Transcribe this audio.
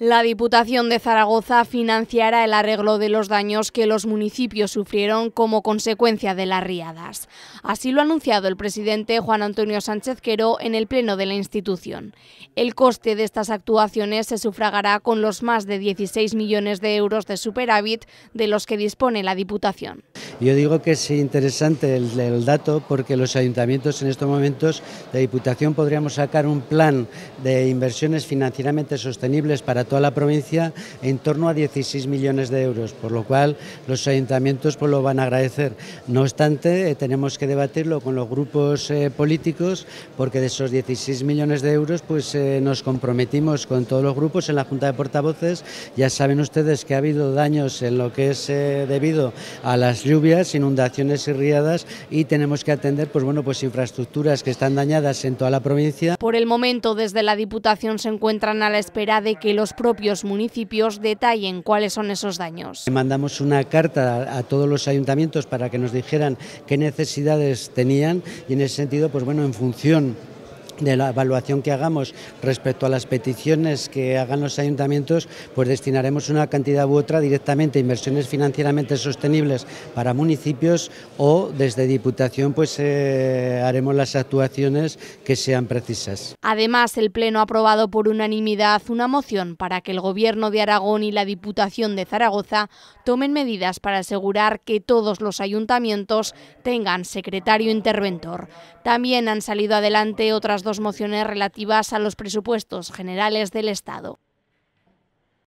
La Diputación de Zaragoza financiará el arreglo de los daños que los municipios sufrieron como consecuencia de las riadas. Así lo ha anunciado el presidente Juan Antonio Sánchez Quero en el pleno de la institución. El coste de estas actuaciones se sufragará con los más de 16 millones de euros de superávit de los que dispone la Diputación. Yo digo que es interesante el dato porque los ayuntamientos en estos momentos de Diputación podríamos sacar un plan de inversiones financieramente sostenibles para toda la provincia en torno a 16 millones de euros, por lo cual los ayuntamientos pues lo van a agradecer. No obstante, tenemos que debatirlo con los grupos políticos porque de esos 16 millones de euros pues nos comprometimos con todos los grupos en la Junta de Portavoces. Ya saben ustedes que ha habido daños en lo que es debido a las lluvias, inundaciones y riadas, y tenemos que atender pues infraestructuras que están dañadas en toda la provincia. Por el momento, desde la Diputación se encuentran a la espera de que los propios municipios detallen cuáles son esos daños. Mandamos una carta a todos los ayuntamientos para que nos dijeran qué necesidades tenían y en ese sentido, en función de la evaluación que hagamos respecto a las peticiones que hagan los ayuntamientos, pues destinaremos una cantidad u otra directamente a inversiones financieramente sostenibles para municipios o desde Diputación haremos las actuaciones que sean precisas. Además, el Pleno ha aprobado por unanimidad una moción para que el Gobierno de Aragón y la Diputación de Zaragoza tomen medidas para asegurar que todos los ayuntamientos tengan secretario interventor. También han salido adelante otras dos mociones relativas a los presupuestos generales del Estado.